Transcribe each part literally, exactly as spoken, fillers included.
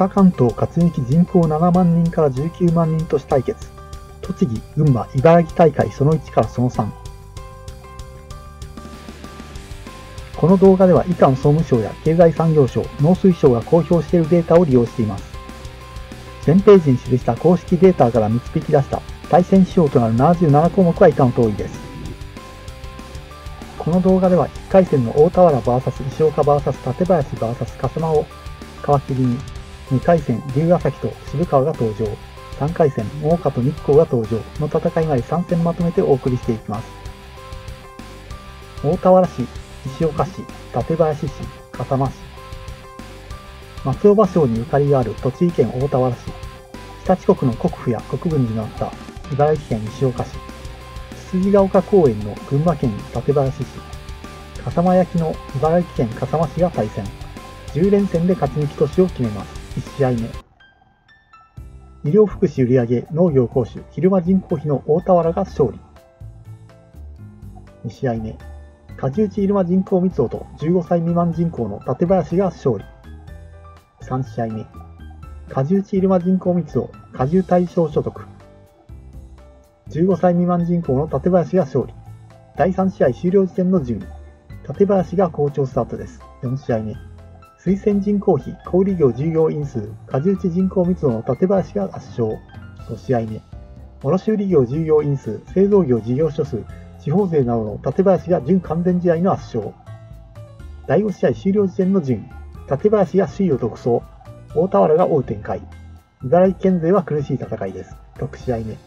北関東勝抜き人口ななまんにんからじゅうきゅうまんにん都市対決、栃木、群馬、茨城大会そのいちからそのさん。この動画では以下の総務省や経済産業省、農水省が公表しているデータを利用しています。全ページに記した公式データから導き出した対戦指標となるななじゅうななこうもくは以下の通りです。この動画ではいっかい戦の大田原 ブイエス 石岡 ブイエス 館林 ブイエス 笠間を皮切りに、にかい戦龍ケ崎と渋川が登場、さんかい戦真岡と日光が登場の戦いまでさんせんまとめてお送りしていきます。大田原市、石岡市、館林市、笠間市、松尾芭蕉にゆかりがある栃木県大田原市、日立国の国府や国分寺のあった茨城県石岡市、つつじヶ丘公園の群馬県館林市、笠間焼の茨城県笠間市が対戦、じゅうれんせんで勝ち抜き都市を決めます。いちしあいめ、医療福祉売上農業公衆昼間人口比の大田原が勝利。にしあいめ、果樹地入間人口密度とじゅうごさいみまん人口の館林が勝利。さんしあいめ、果樹地入間人口密度、果樹対象所得じゅうごさいみまん人口の館林が勝利。だいさん試合終林時点の順位、館林が好調スタートです。よんしあいめ、推薦人口比、小売業従業員数、果樹地人口密度の館林が圧勝。ごしあいめ、卸売業従業員数、製造業事業所数、地方勢などの館林が準完全試合の圧勝。だいご試合終了時点の順位、館林が首位を独走、大田原が追う展開、茨城県勢は苦しい戦いです。ろくしあいめ、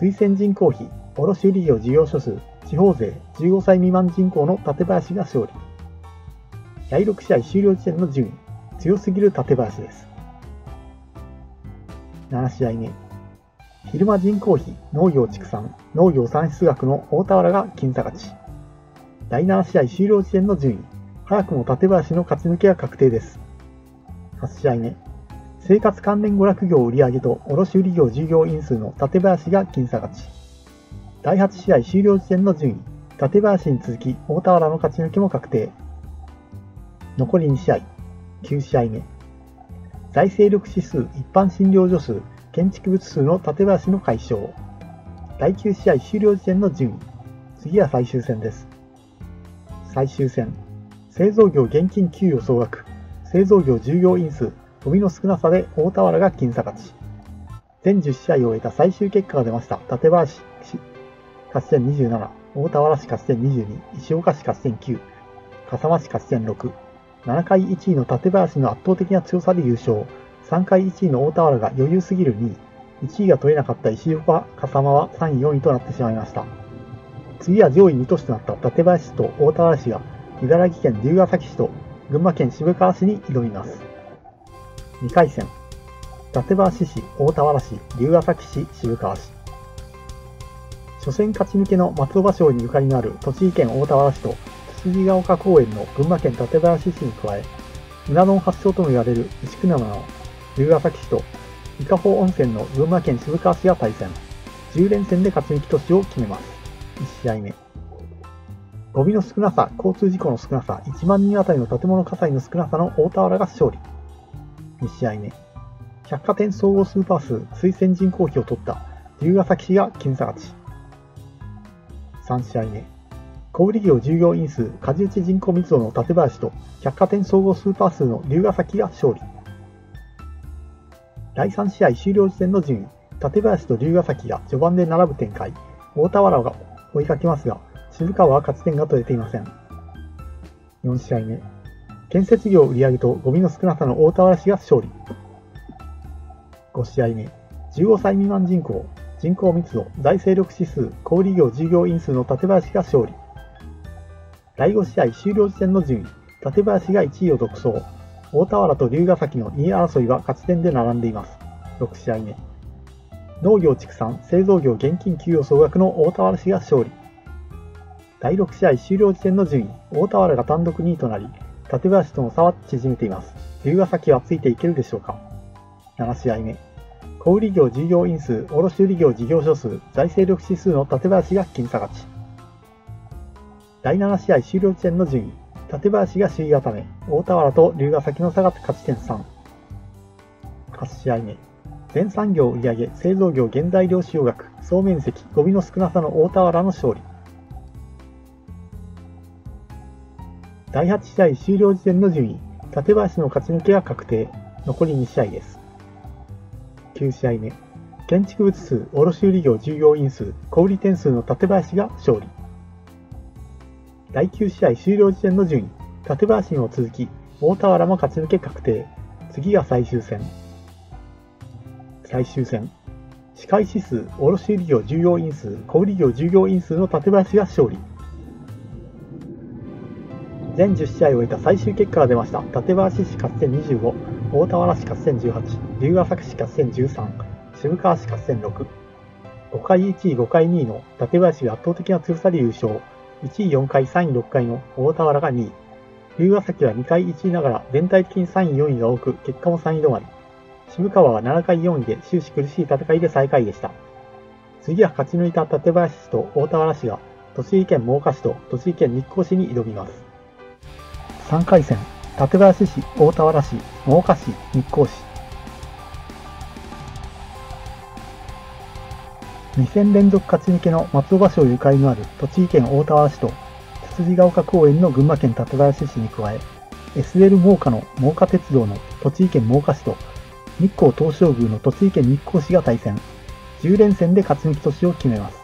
推薦人口比、卸売業事業所数、地方勢、じゅうごさいみまん人口の館林が勝利。だいろく試合終了時点の順位、強すぎる館林です。ななしあいめ、昼間人口比、農業畜産、農業産出額の大田原が僅差勝ち。だいなな試合終了時点の順位、早くも館林の勝ち抜けが確定です。はちしあいめ、生活関連娯楽業売上と卸売業従業員数の館林が僅差勝ち。だいはち試合終了時点の順位、館林に続き大田原の勝ち抜けも確定。残りに試合、きゅうしあいめ、財政力指数、一般診療所数、建築物数の館林の解消。だいきゅう試合終了時点の順位、次は最終戦です。最終戦、製造業現金給与総額、製造業従業員数、ゴミの少なさで大田原が僅差勝ち。全じゅっ試合を終えた最終結果が出ました。館林市勝ち点にじゅうなな、大田原市勝ち点にじゅうに、石岡市勝ち点きゅう、笠間市勝ち点ろく、ななかいいちいの館林の圧倒的な強さで優勝、さんかいいちいの大田原が余裕すぎるにい、いちいが取れなかった石岡、笠間はさんい、よんいとなってしまいました。次は上位に都市となった館林市と大田原市が茨城県龍ケ崎市と群馬県渋川市に挑みます。にかい戦、館林市、大田原市、龍ケ崎市、渋川市。初戦勝ち抜けの松尾芭蕉にゆかりのある栃木県大田原市とつつじヶ丘公園の群馬県館林市に加え、うな丼発祥とも言われる牛久沼の龍ケ崎市と伊香保温泉の群馬県渋川市が対戦、じゅうれんせんで勝ち抜き都市を決めます。いちしあいめ、ゴミの少なさ、交通事故の少なさ、いちまんにんあたりの建物火災の少なさの大田原が勝利。にしあいめ、百貨店総合スーパー数、推薦人口比を取った龍ケ崎市が僅差勝ち。さんしあいめ、小売業従業員数、果樹地人口密度の館林と百貨店総合スーパー数の龍ケ崎が勝利。だいさん試合終了時点の順位、館林と龍ケ崎が序盤で並ぶ展開、大田原が追いかけますが、渋川は勝ち点が取れていません。よんしあいめ、建設業売上とゴミの少なさの大田原市が勝利。ごしあいめ、じゅうごさいみまん人口、人口密度、財政力指数、小売業従業員数の館林が勝利。だいご試合終了時点の順位、館林がいちいを独走、大田原と龍ケ崎のにい争いは勝ち点で並んでいます。ろくしあいめ、農業畜産、製造業現金給与総額の大田原市が勝利。だいろく試合終了時点の順位、大田原が単独にいとなり、館林との差は縮めています。龍ケ崎はついていけるでしょうか。ななしあいめ、小売業従業員数、卸売業事業所数、財政力指数の館林が僅差勝ち。だいなな試合終了時点の順位、館林が首位固め、大田原と龍ケ崎の差が勝ち点さん。仕上げ、全産業売上、製造業原材料使用額、総面積、ゴミの少なさの大田原の勝利。だいはち試合終了時点の順位、館林の勝ち抜けが確定、残りに試合です。きゅう試合目、建築物数、卸売業従業員数、小売店数の館林が勝利。だいきゅう試合終了時点の順位、館林にも続き、大田原も勝ち抜け確定、次が最終戦。最終戦、歯科医師数、卸売業従業員数、小売業従業員数の館林が勝利。全じゅう試合を終えた最終結果が出ました。館林市勝ち点にじゅうご、大田原市勝ち点じゅうはち、龍ケ崎市勝ち点じゅうさん、渋川市勝ち点ろく。ごかいいちい、ごかいにいの館林が圧倒的な強さで優勝。いちいよんかい、さんいろっかいの大田原がにい。龍ケ崎はにかいいちいながら全体的にさんい、よんいが多く、結果もさんい止まり。渋川はななかいよんいで終始苦しい戦いで最下位でした。次は勝ち抜いた館林市と大田原市が栃木県真岡市と栃木県日光市に挑みます。さんかい戦、館林市、大田原市、真岡市、日光市。に戦連続勝ち抜けの松尾芭蕉ゆかりのある栃木県大田原市と、つつじヶ丘公園の群馬県館林市に加え、エスエル 真岡の真岡鉄道の栃木県真岡市と、日光東照宮の栃木県日光市が対戦。じゅう連戦で勝ち抜き都市を決めます。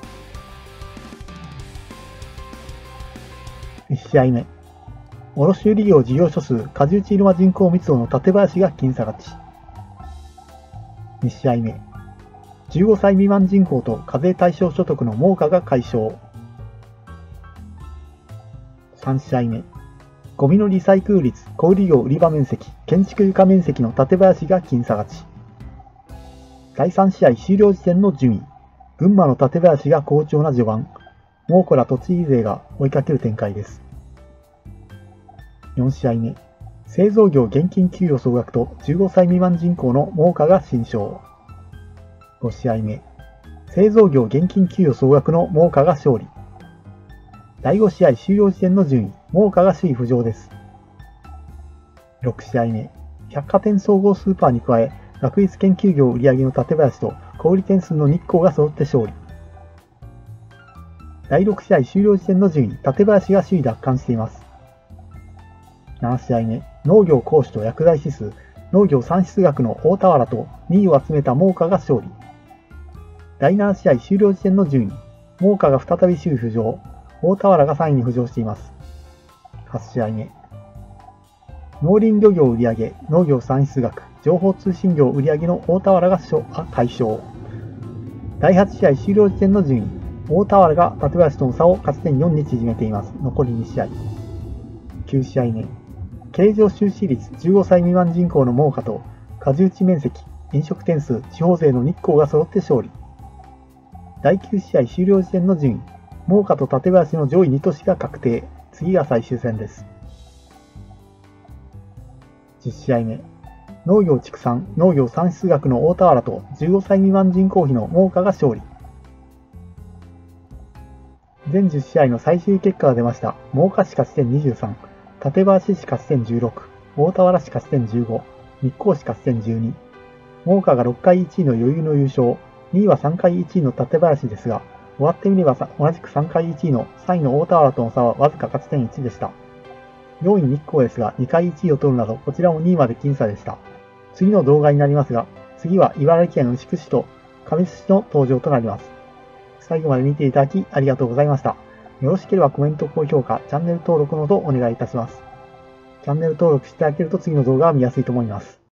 いち試合目。卸売業事業所数、果樹地入間人口密度の館林が僅差勝ち。に試合目、じゅうごさい未満人口と課税対象所得の真岡が快勝。さん試合目、ゴミのリサイクル率、小売業売り場面積、建築床面積の館林が僅差勝ち。だいさん試合終了時点の順位、群馬の館林が好調な序盤、猛虎ら栃木勢が追いかける展開です。よん試合目、製造業現金給与総額とじゅうごさい未満人口の真岡が新勝。ご試合目、製造業現金給与総額の真岡が勝利。だいご試合終了時点の順位、真岡が首位浮上です。ろく試合目、百貨店総合スーパーに加え、学術研究業売上の館林と小売店数の日光が揃って勝利。だいろく試合終了時点の順位、館林が首位奪還しています。なな試合目、農業高種と薬剤指数、農業産出額の大田原とにいを集めた真岡が勝利。だいなな試合終了時点の順位、真岡が再び首位浮上、大田原がさんいに浮上しています。はち試合目、農林漁業売上、農業産出額、情報通信業売上の大田原が快勝。だいはち試合終了時点の順位、大田原が館林との差を勝ち点よんに縮めています。残りに試合。きゅう試合目、経常収支率じゅうごさい未満人口の真岡と、果樹地面積、飲食店数、地方税の日光が揃って勝利。だいきゅう試合終了時点の順位、真岡と館林の上位に都市が確定、次が最終戦です。じゅう試合目、農業畜産、農業産出額の大田原とじゅうごさい未満人口比の真岡が勝利。全じゅう試合の最終結果が出ました。真岡市勝ち点にじゅうさん。館林市勝ち点じゅうろく、大田原市勝ち点じゅうご、日光市勝ち点じゅうに。真岡がろっかいいちいの余裕の優勝、にいはさんかいいちいの館林ですが、終わってみれば同じくさんかいいちいのさんいの大田原との差はわずか勝ち点いちでした。よんい日光ですがにかいいちいを取るなど、こちらもにいまで僅差でした。次の動画になりますが、次は茨城県牛久市と神栖市の登場となります。最後まで見ていただきありがとうございました。よろしければコメント、高評価、チャンネル登録のほどお願いいたします。チャンネル登録していただけると次の動画は見やすいと思います。